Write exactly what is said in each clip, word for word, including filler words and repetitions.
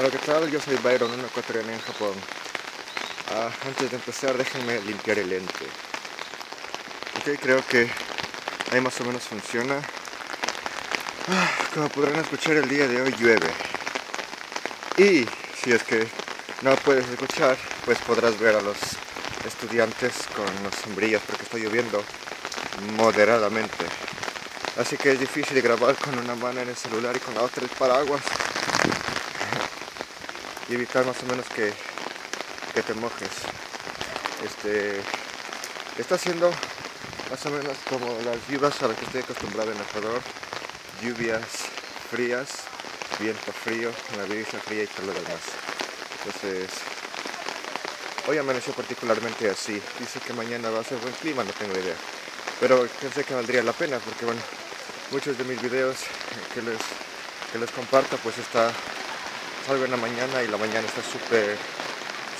Hola, ¿qué tal? Yo soy Byron, un ecuatoriano en Japón. Ah, antes de empezar, déjenme limpiar el lente. Ok, creo que ahí más o menos funciona. Ah, como podrán escuchar, el día de hoy llueve. Y si es que no puedes escuchar, pues podrás ver a los estudiantes con los sombrillas porque está lloviendo moderadamente. Así que es difícil grabar con una mano en el celular y con la otra el paraguas y evitar más o menos que, que te mojes. Este, está haciendo más o menos como las lluvias a las que estoy acostumbrado en Ecuador, lluvias frías, viento frío, una brisa fría y todo lo demás. Entonces, hoy amaneció particularmente así. Dice que mañana va a ser buen clima, no tengo idea. Pero pensé que valdría la pena porque, bueno, muchos de mis videos que les, que les comparto, pues está, salgo en la mañana y la mañana está súper,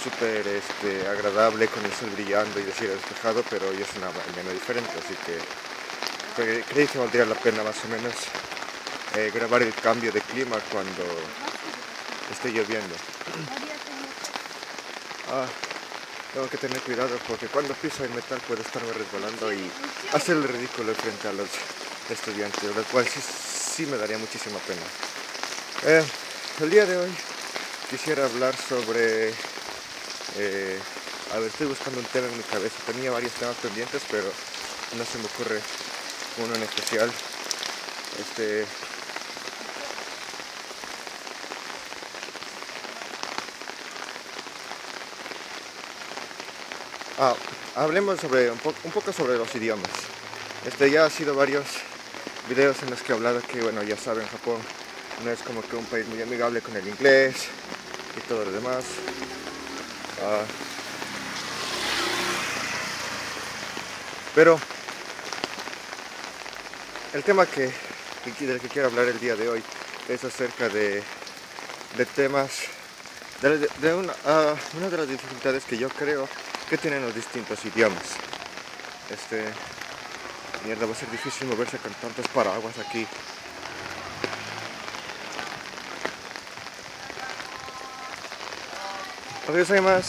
súper este, agradable con el sol brillando y el cielo despejado, pero hoy es una mañana diferente, así que creí que valdría la pena más o menos eh, grabar el cambio de clima cuando esté lloviendo. Ah, tengo que tener cuidado porque cuando piso el metal puedo estarme resbalando y hacer el ridículo frente a los estudiantes, lo cual sí, sí me daría muchísima pena. Eh, el día de hoy quisiera hablar sobre... Eh, a ver, estoy buscando un tema en mi cabeza. Tenía varios temas pendientes, pero no se me ocurre uno en especial. Este... Ah, hablemos sobre un, po un poco sobre los idiomas. Este, ya ha sido varios videos en los que he hablado que, bueno, ya saben, Japón no es como que un país muy amigable con el inglés y todo lo demás. Ah, pero el tema que, que, del que quiero hablar el día de hoy es acerca de, de temas, de, de una, uh, una de las dificultades que yo creo que tienen los distintos idiomas. Este... Mierda, va a ser difícil moverse con tantos paraguas aquí. Hola, soy más.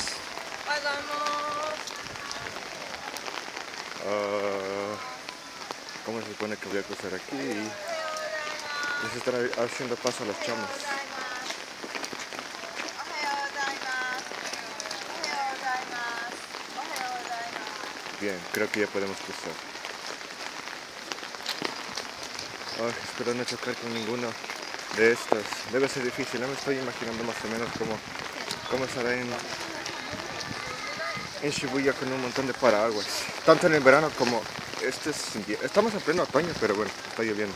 Uh, ¿Cómo se supone que voy a cruzar aquí? Les estarán haciendo paso a los chamos. Bien, creo que ya podemos cruzar. Oh, espero no chocar con ninguno de estos. Debe ser difícil, no me estoy imaginando más o menos cómo, cómo estará en, en Shibuya con un montón de paraguas. Tanto en el verano como este es invierno. Estamos en pleno otoño, pero bueno, está lloviendo.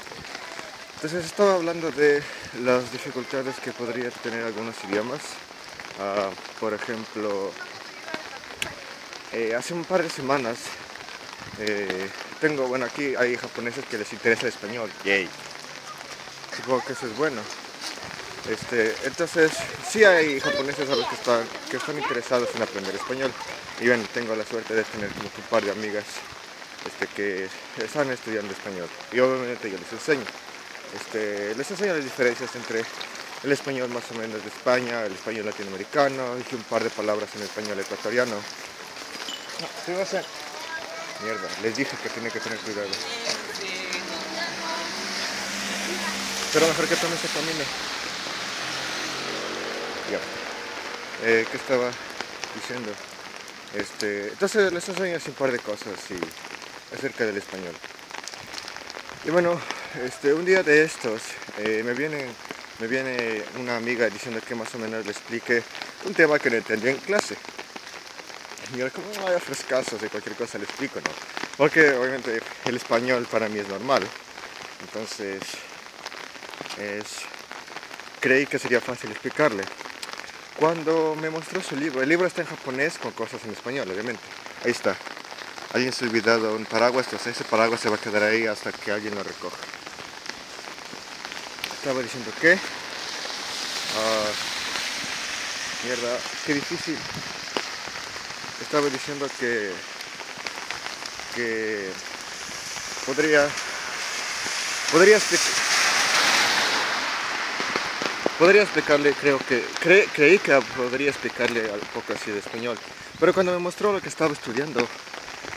Entonces estaba hablando de las dificultades que podría tener algunos idiomas. Uh, por ejemplo... Eh, hace un par de semanas eh, tengo, bueno, aquí hay japoneses que les interesa el español, yay, supongo que eso es bueno. Este, entonces sí hay japoneses a los que están, que están interesados en aprender español y bueno, tengo la suerte de tener como un par de amigas este, que están estudiando español y obviamente yo les enseño, este, les enseño las diferencias entre el español más o menos de España, el español latinoamericano, hice un par de palabras en español ecuatoriano. No, ¿qué va a hacer? Mierda, les dije que tenía que tener cuidado. Pero mejor que tome este camino. Ya. Eh, ¿Qué estaba diciendo? Este, entonces les enseño un par de cosas y acerca del español. Y bueno, este, un día de estos eh, me viene, me viene una amiga diciendo que más o menos le explique un tema que no entendí en clase. Y yo como no vaya frescasos de cualquier cosa le explico, ¿no? Porque obviamente el español para mí es normal. Entonces es, creí que sería fácil explicarle. Cuando me mostró su libro, el libro está en japonés con cosas en español, obviamente. Ahí está. Alguien se ha olvidado un paraguas, entonces ese paraguas se va a quedar ahí hasta que alguien lo recoja. Estaba diciendo que... Uh, mierda, qué difícil. Estaba diciendo que, que podría, podría, explic, podría explicarle, creo que, cre, creí que podría explicarle un poco así de español, pero cuando me mostró lo que estaba estudiando,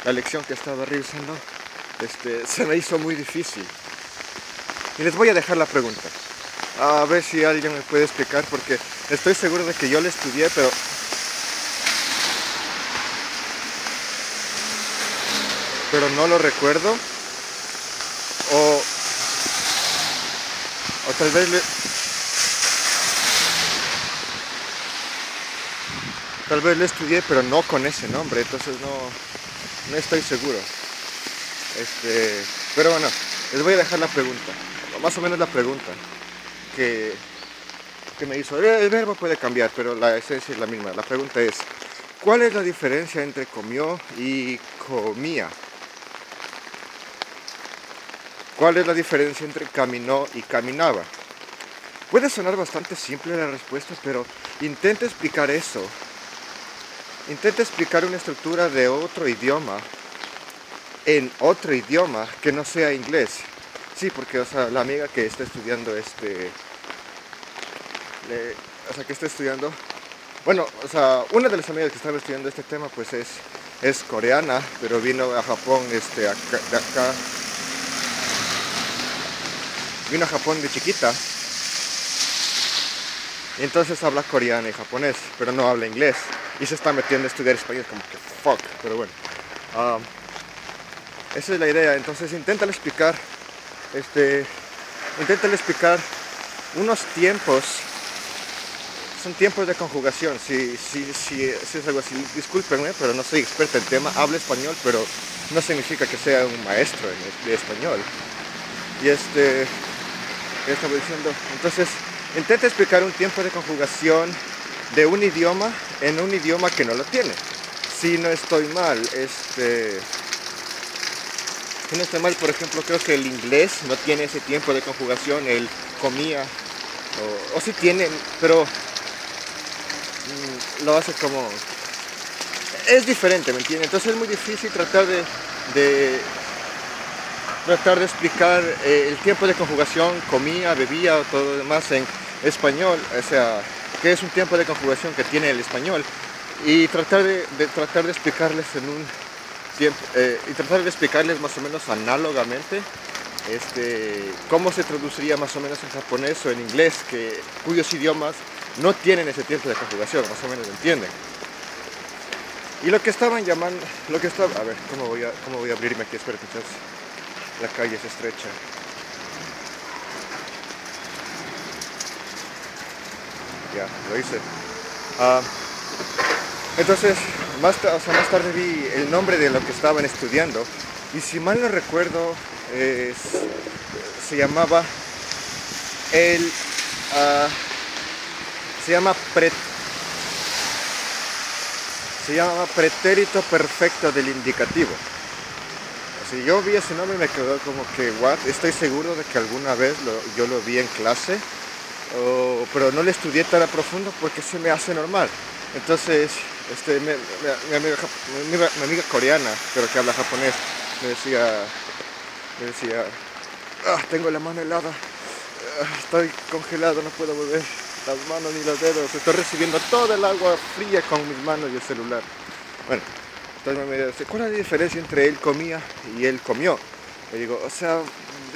la lección que estaba revisando, este, se me hizo muy difícil. Y les voy a dejar la pregunta, a ver si alguien me puede explicar, porque estoy seguro de que yo la estudié, pero... pero no lo recuerdo, o, o tal vez le, tal vez lo estudié pero no con ese nombre, entonces no, no estoy seguro. Este, pero bueno, les voy a dejar la pregunta, más o menos la pregunta que, que me hizo. El verbo puede cambiar, pero la esencia es la misma. La pregunta es, ¿cuál es la diferencia entre comió y comía? ¿Cuál es la diferencia entre caminó y caminaba? Puede sonar bastante simple la respuesta, pero intenta explicar eso. Intenta explicar una estructura de otro idioma, en otro idioma que no sea inglés. Sí, porque o sea, la amiga que está estudiando este... Le, o sea, que está estudiando... Bueno, o sea, una de las amigas que estaba estudiando este tema, pues es, es coreana, pero vino a Japón este, acá, de acá... Vino a Japón de chiquita, entonces habla coreano y japonés, pero no habla inglés, y se está metiendo a estudiar español, como que fuck, pero bueno, um, esa es la idea. Entonces inténtale explicar, este, inténtale explicar unos tiempos, son tiempos de conjugación, si, si, si, si es algo así, discúlpenme, pero no soy experta en el tema, hablo español, pero no significa que sea un maestro en español, y este... estaba diciendo, entonces intenta explicar un tiempo de conjugación de un idioma en un idioma que no lo tiene. Si no estoy mal, este, si no estoy mal, por ejemplo, creo que el inglés no tiene ese tiempo de conjugación, el comía, o, o sí tiene, pero mm, lo hace como, es diferente, ¿me entiendes? Entonces es muy difícil tratar de, de tratar de explicar eh, el tiempo de conjugación, comía, bebía o todo lo demás en español, o sea, que es un tiempo de conjugación que tiene el español, y tratar de, de tratar de explicarles en un tiempo, eh, y tratar de explicarles más o menos análogamente, este, cómo se traduciría más o menos en japonés o en inglés, que, cuyos idiomas no tienen ese tiempo de conjugación, más o menos entienden. Y lo que estaban llamando, lo que estaba, a ver, ¿cómo voy a, cómo voy a abrirme aquí? Espera, muchachos. La calle es estrecha. Ya, lo hice. Uh, entonces, más, o sea, más tarde vi el nombre de lo que estaban estudiando. Y si mal no recuerdo, eh, se llamaba el... Uh, se llama pre, se llama Pretérito Perfecto del Indicativo. Si yo vi ese nombre me quedó como que, what, estoy seguro de que alguna vez lo, yo lo vi en clase, o, pero no lo estudié tan a profundo porque se me hace normal. Entonces, este, mi, mi, mi, amiga, mi, mi amiga coreana, pero que habla japonés, me decía, me decía, ah, tengo la mano helada, estoy congelado, no puedo mover las manos ni los dedos, estoy recibiendo toda el agua fría con mis manos y el celular. Bueno. Entonces me dice, ¿cuál es la diferencia entre él comía y él comió? Le digo, o sea,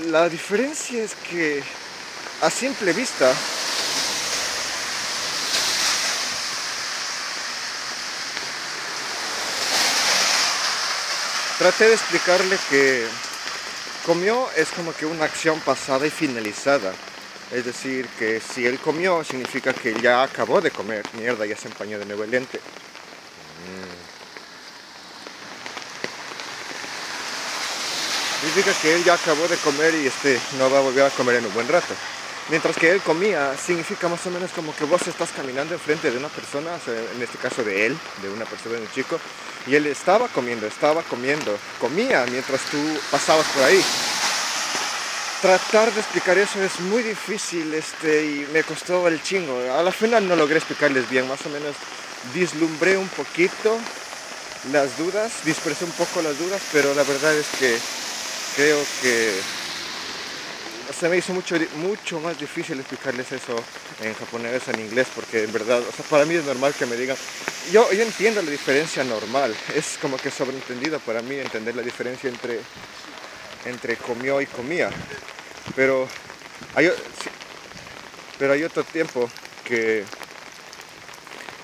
la diferencia es que a simple vista, traté de explicarle que comió es como que una acción pasada y finalizada. Es decir, que si él comió significa que ya acabó de comer. Mierda, ya se empañó de nuevo el lente. Significa que él ya acabó de comer y este, no va a volver a comer en un buen rato. Mientras que él comía, significa más o menos como que vos estás caminando enfrente de una persona, o sea, en este caso de él, de una persona, de un chico, y él estaba comiendo, estaba comiendo, comía mientras tú pasabas por ahí. Tratar de explicar eso es muy difícil, este, y me costó el chingo. A la final no logré explicarles bien, más o menos vislumbré un poquito las dudas, dispersé un poco las dudas, pero la verdad es que creo que, o se me hizo mucho, mucho más difícil explicarles eso en japonés o en inglés, porque en verdad, o sea, para mí es normal que me digan, yo, yo entiendo la diferencia normal, es como que sobreentendido para mí entender la diferencia entre, entre comió y comía, pero hay, pero hay otro tiempo que,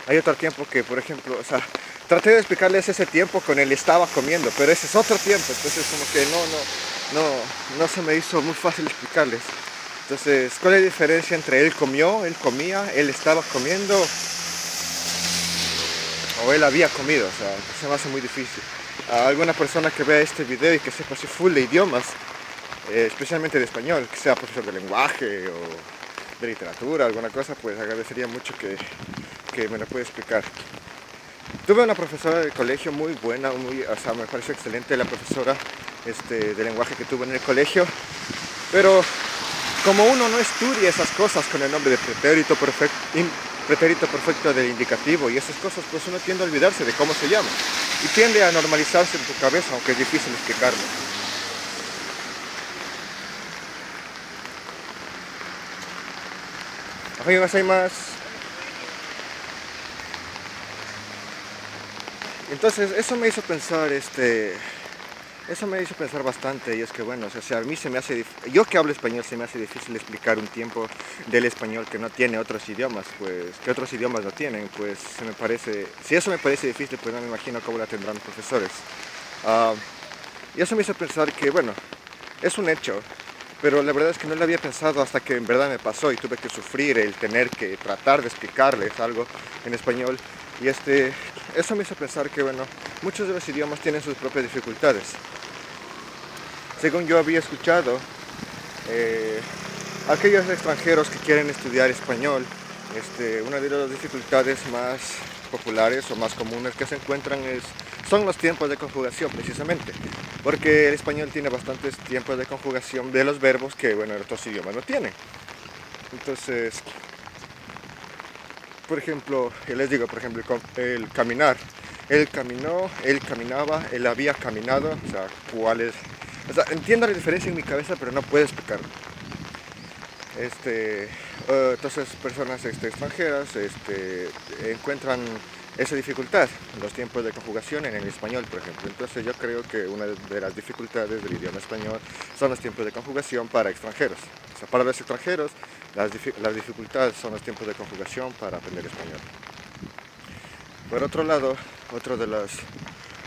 hay otro tiempo que, por ejemplo, o sea, traté de explicarles ese tiempo con el estaba comiendo, pero ese es otro tiempo, entonces como que no, no, no, no se me hizo muy fácil explicarles. Entonces, ¿cuál es la diferencia entre él comió, él comía, él estaba comiendo o él había comido? O sea, se me hace muy difícil. A alguna persona que vea este video y que sepa así full de idiomas, eh, especialmente de español, que sea profesor de lenguaje o de literatura, alguna cosa, pues agradecería mucho que, que me lo pueda explicar. Tuve una profesora del colegio muy buena, muy, o sea, me pareció excelente la profesora este, de lenguaje que tuve en el colegio, pero como uno no estudia esas cosas con el nombre de pretérito perfecto, pretérito perfecto del indicativo y esas cosas, pues uno tiende a olvidarse de cómo se llama y tiende a normalizarse en tu cabeza, aunque es difícil explicarlo. Amigos, hay más. Entonces eso me hizo pensar, este, eso me hizo pensar bastante, y es que bueno, o sea, a mí se me hace, yo que hablo español se me hace difícil explicar un tiempo del español que no tiene otros idiomas, pues, que otros idiomas no tienen, pues, se me parece, si eso me parece difícil, pues no me imagino cómo la tendrán los profesores. Uh, y eso me hizo pensar que, bueno, es un hecho, pero la verdad es que no lo había pensado hasta que en verdad me pasó y tuve que sufrir el tener que tratar de explicarles algo en español. Y este, eso me hizo pensar que, bueno, muchos de los idiomas tienen sus propias dificultades. Según yo había escuchado, eh, aquellos extranjeros que quieren estudiar español, este, una de las dificultades más populares o más comunes que se encuentran es, son los tiempos de conjugación, precisamente. Porque el español tiene bastantes tiempos de conjugación de los verbos que, bueno, en otros idiomas no tienen. Entonces, por ejemplo, les digo, por ejemplo, el caminar. Él caminó, él caminaba, él había caminado. O sea, ¿cuál es? O sea, entiendo la diferencia en mi cabeza, pero no puedo explicarlo. Este, uh, entonces, personas este, extranjeras este, encuentran esa dificultad, los tiempos de conjugación en el español, por ejemplo. Entonces, yo creo que una de las dificultades del idioma español son los tiempos de conjugación para extranjeros. O sea, para los extranjeros, Las, dific las dificultades son los tiempos de conjugación para aprender español. Por otro lado, otro de las...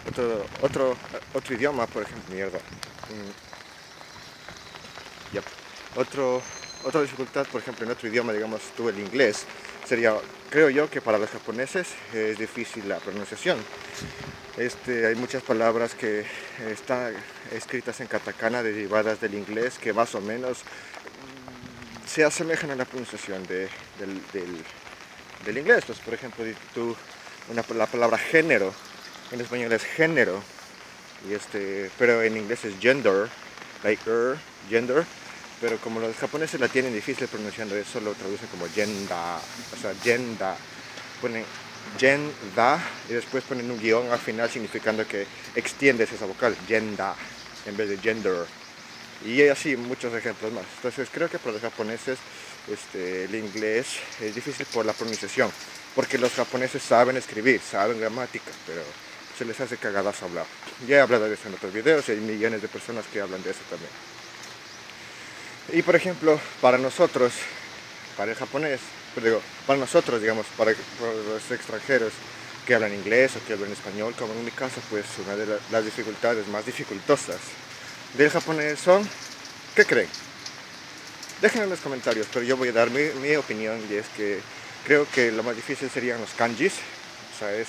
Otro, otro, otro idioma, por ejemplo... Mierda. Mm. Yep. Otro, otra dificultad, por ejemplo, en otro idioma, digamos tú el inglés, sería, creo yo, que para los japoneses es difícil la pronunciación. Este, hay muchas palabras que están escritas en katakana, derivadas del inglés, que más o menos se asemejan a la pronunciación de, del, del, del inglés. Pues, por ejemplo, tú, una, la palabra género, en español es género, y este, pero en inglés es gender, like er, gender, pero como los japoneses la tienen difícil pronunciando eso, lo traducen como genda, o sea, genda, ponen genda y después ponen un guión al final significando que extiendes esa vocal, genda, en vez de gender. Y así muchos ejemplos más. Entonces creo que para los japoneses este, el inglés es difícil por la pronunciación, porque los japoneses saben escribir, saben gramática, pero se les hace cagadas hablar. Ya he hablado de eso en otros videos y hay millones de personas que hablan de eso también. Y por ejemplo, para nosotros, para el japonés, pero digo, para nosotros, digamos, para, para los extranjeros que hablan inglés o que hablan español, como en mi caso, pues una de la, las dificultades más dificultosas del japonés son, ¿qué creen? Déjenme en los comentarios, pero yo voy a dar mi, mi opinión, y es que creo que lo más difícil serían los kanjis. O sea, es,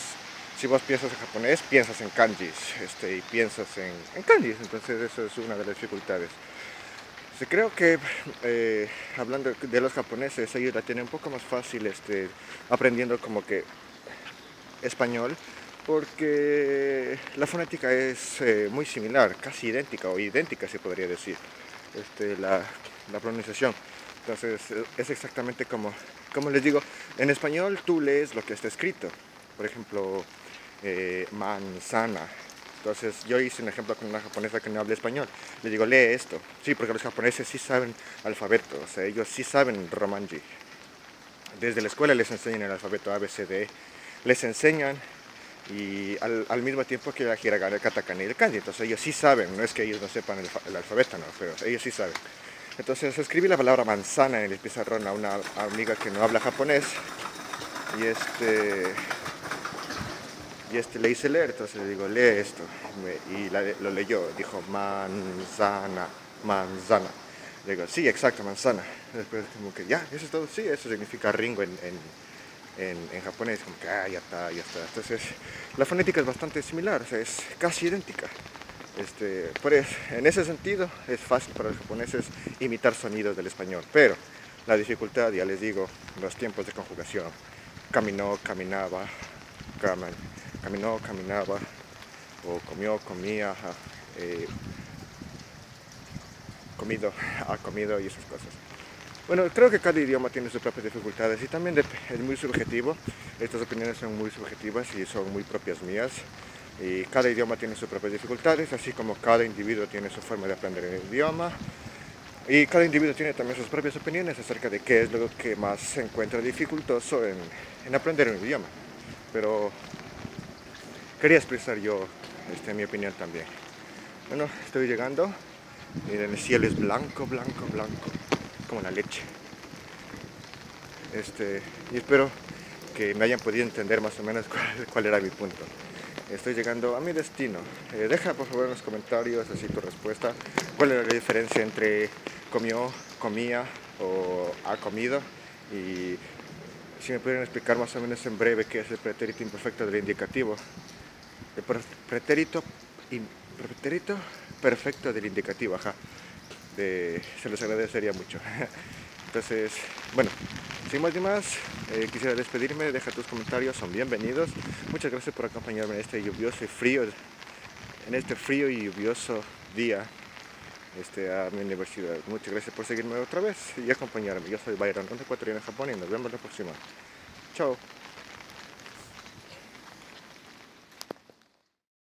si vos piensas en japonés, piensas en kanjis, este, y piensas en, en kanjis, entonces eso es una de las dificultades. O sea, creo que, eh, hablando de los japoneses, ellos la tienen un poco más fácil este, aprendiendo como que español, porque la fonética es eh, muy similar, casi idéntica o idéntica se podría decir, este, la, la pronunciación. Entonces es exactamente como, como les digo, en español tú lees lo que está escrito, por ejemplo, eh, manzana, Entonces yo hice un ejemplo con una japonesa que no habla español. Le digo, lee esto. Sí, porque los japoneses sí saben alfabeto, o sea, ellos sí saben romanji. Desde la escuela les enseñan el alfabeto A B C D, les enseñan y al, al mismo tiempo que la hiragana, el katakana y el kanji. Entonces ellos sí saben, no es que ellos no sepan el, el alfabeto, no, pero ellos sí saben. Entonces escribí la palabra manzana en el pizarrón a una amiga que no habla japonés y este... Y este le hice leer, entonces le digo, lee esto. Me, y la, lo leyó, dijo, manzana, manzana. Le digo, sí, exacto, manzana. Después como que, ya, eso es todo, sí, eso significa ringo en, en, en, en japonés. Como que, ah, ya está, ya está. Entonces, la fonética es bastante similar, o sea, es casi idéntica. Este, pues, en ese sentido, es fácil para los japoneses imitar sonidos del español. Pero la dificultad, ya les digo, los tiempos de conjugación. Caminó, caminaba, caman. Caminó, caminaba, o comió, comía, ajá, eh, comido, ha comido y esas cosas. Bueno, creo que cada idioma tiene sus propias dificultades y también es muy subjetivo. Estas opiniones son muy subjetivas y son muy propias mías. Y cada idioma tiene sus propias dificultades, así como cada individuo tiene su forma de aprender el idioma. Y cada individuo tiene también sus propias opiniones acerca de qué es lo que más se encuentra dificultoso en, en aprender un idioma. Pero quería expresar yo este, mi opinión también. Bueno, estoy llegando. Miren, el cielo es blanco, blanco, blanco, como la leche. Este, y espero que me hayan podido entender más o menos cuál, cuál era mi punto. Estoy llegando a mi destino. Eh, deja por favor en los comentarios así tu respuesta. ¿Cuál era la diferencia entre comió, comía o ha comido? Y si me pudieran explicar más o menos en breve qué es el pretérito imperfecto del indicativo. El pretérito, in, pretérito perfecto del indicativo, ajá. De, se los agradecería mucho. Entonces, bueno, sin más ni más, eh, quisiera despedirme, deja tus comentarios, son bienvenidos. Muchas gracias por acompañarme en este lluvioso y frío, en este frío y lluvioso día este, a mi universidad. Muchas gracias por seguirme otra vez y acompañarme. Yo soy Byron, un ecuatoriano en Japón y nos vemos la próxima. Chao.